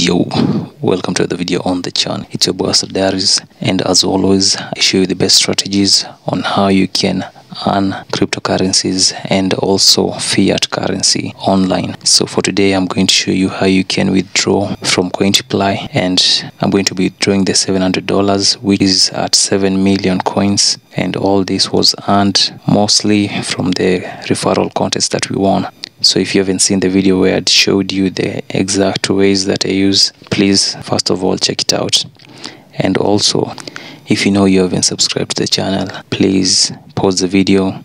Yo, welcome to the video on the channel. It's your boy Hustler Diaries, and as always I show you the best strategies on how you can earn cryptocurrencies and also fiat currency online. So for today I'm going to show you how you can withdraw from CoinTiply, and I'm going to be withdrawing the $700, which is at 7 million coins, and all this was earned mostly from the referral contest that we won. So if you haven't seen the video where I showed you the exact ways that I use, please first of all check it out. And also, if you know you haven't subscribed to the channel, please pause the video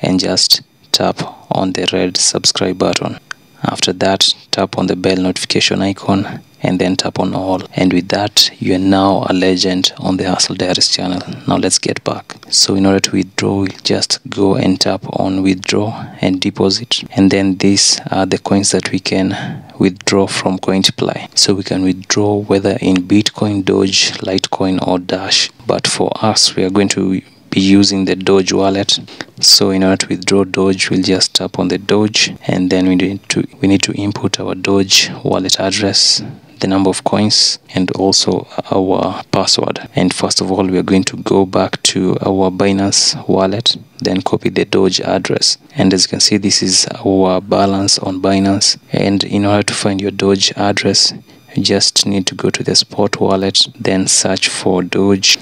and just tap on the red subscribe button. After that, tap on the bell notification icon and then tap on all. And with that, you are now a legend on the Hustler Diaries channel. Now let's get back. So in order to withdraw, we'll just go and tap on withdraw and deposit. And then these are the coins that we can withdraw from CoinTiply. So we can withdraw whether in Bitcoin, Doge, Litecoin or Dash. But for us, we are going to be using the Doge wallet. So in order to withdraw Doge, we'll just tap on the Doge, and then we need to input our Doge wallet address, the number of coins, and also our password. And first of all, we are going to go back to our Binance wallet, then copy the Doge address. And as you can see, this is our balance on Binance. And in order to find your Doge address, you just need to go to the Spot wallet, then search for Doge.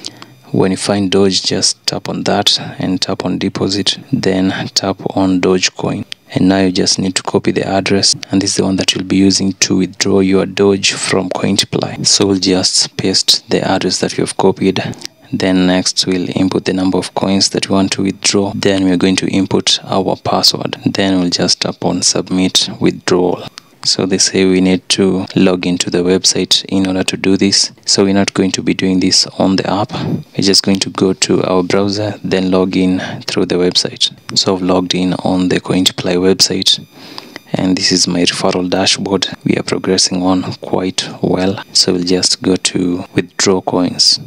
When you find Doge, just tap on that and tap on deposit, then tap on Dogecoin. And now you just need to copy the address, and this is the one that you'll be using to withdraw your Doge from CoinTiply. So we'll just paste the address that we've copied. Then next we'll input the number of coins that we want to withdraw. Then we're going to input our password. Then we'll just tap on submit withdrawal. So they say we need to log into the website in order to do this. So we're not going to be doing this on the app. We're just going to go to our browser, then log in through the website. So I've logged in on the CoinTiply website, and this is my referral dashboard. We are progressing on quite well. So we'll just go to withdraw coins.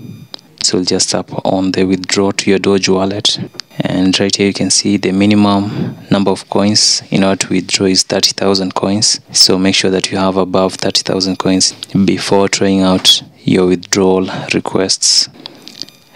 So we'll just tap on the withdraw to your Doge wallet, and right here you can see the minimum number of coins in order to withdraw is 30,000 coins. So make sure that you have above 30,000 coins before trying out your withdrawal requests.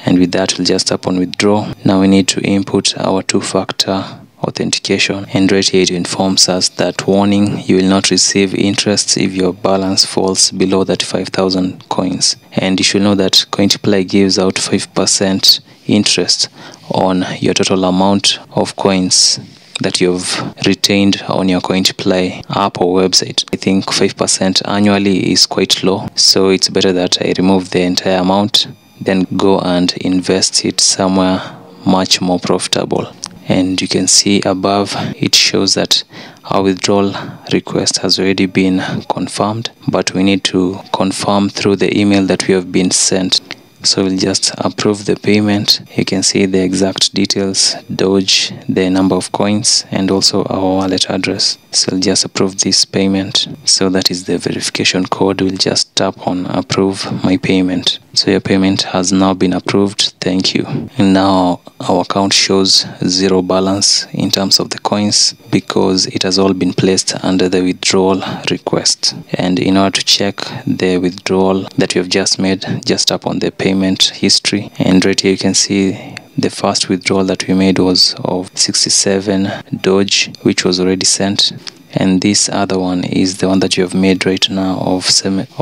And with that, we'll just tap on withdraw. Now we need to input our two-factor authentication, and right here it informs us that warning, you will not receive interest if your balance falls below 35,000 coins. And you should know that CoinTiply gives out 5% interest on your total amount of coins that you've retained on your CoinTiply app or website. I think 5% annually is quite low, so it's better that I remove the entire amount, then go and invest it somewhere much more profitable. And you can see above, it shows that our withdrawal request has already been confirmed, but we need to confirm through the email that we have been sent. So we'll just approve the payment. You can see the exact details, Doge, the number of coins, and also our wallet address. So we'll just approve this payment. So that is the verification code. We'll just tap on approve my payment. So your payment has now been approved. Thank you. And now our account shows zero balance in terms of the coins because it has all been placed under the withdrawal request. And in order to check the withdrawal that you have just made, just tap on the payment history, and right here you can see the first withdrawal that we made was of 67 Doge, which was already sent, and this other one is the one that you have made right now of 7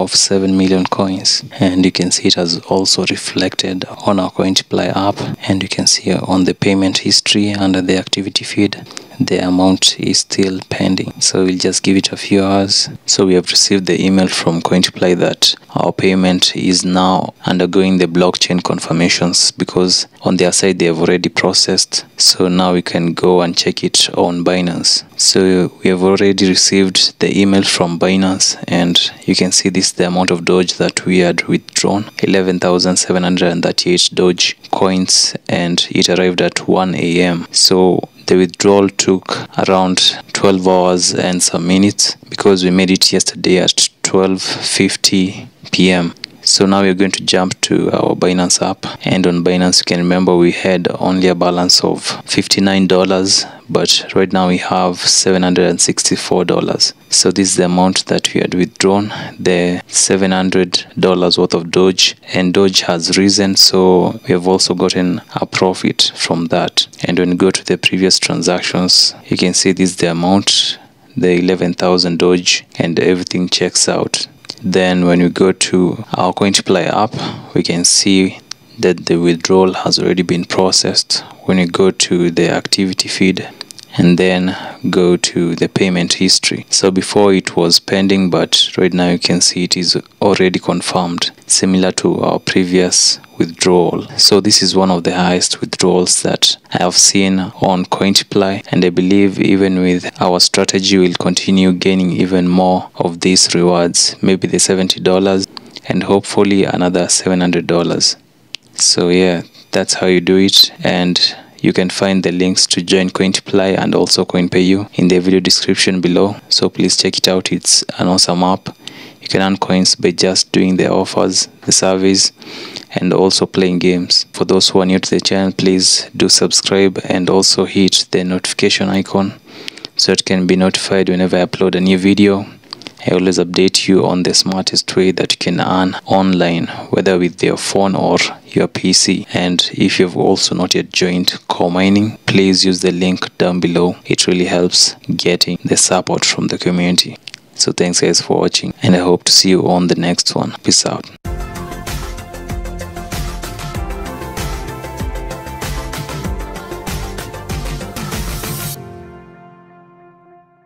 million coins. And you can see it has also reflected on our CoinTiply app, and you can see on the payment history under the activity feed the amount is still pending. So we'll just give it a few hours. So we have received the email from CoinTiply that our payment is now undergoing the blockchain confirmations, because on their side they have already processed. So now we can go and check it on Binance. So we have already received the email from Binance, and you can see this is the amount of Doge that we had withdrawn, 11,738 Doge coins, and it arrived at 1 AM. So the withdrawal took around 12 hours and some minutes because we made it yesterday at 12:50 PM. So now we're going to jump to our Binance app, and on Binance you can remember we had only a balance of $59, but right now we have $764. So this is the amount that we had withdrawn, the $700 worth of Doge, and Doge has risen, so we have also gotten a profit from that. And when you go to the previous transactions, you can see this is the amount, the 11,000 Doge, and everything checks out. Then when we go to our CoinTiply app, we can see that the withdrawal has already been processed. When you go to the activity feed and then go to the payment history, so before it was pending, but right now you can see it is already confirmed, similar to our previous withdrawal. So this is one of the highest withdrawals that I have seen on CoinTiply, and I believe even with our strategy we'll continue gaining even more of these rewards, maybe the $70 and hopefully another $700. So yeah, that's how you do it, and you can find the links to join CoinTiply and also CoinPayU in the video description below, so please check it out. It's an awesome app. You can earn coins by just doing the offers, the surveys, and also playing games. For those who are new to the channel, please do subscribe and also hit the notification icon so it can be notified whenever I upload a new video. I always update you on the smartest way that you can earn online, whether with your phone or your PC. And if you've also not yet joined Core Mining, please use the link down below. It really helps getting the support from the community. So thanks guys for watching, and I hope to see you on the next one. Peace out.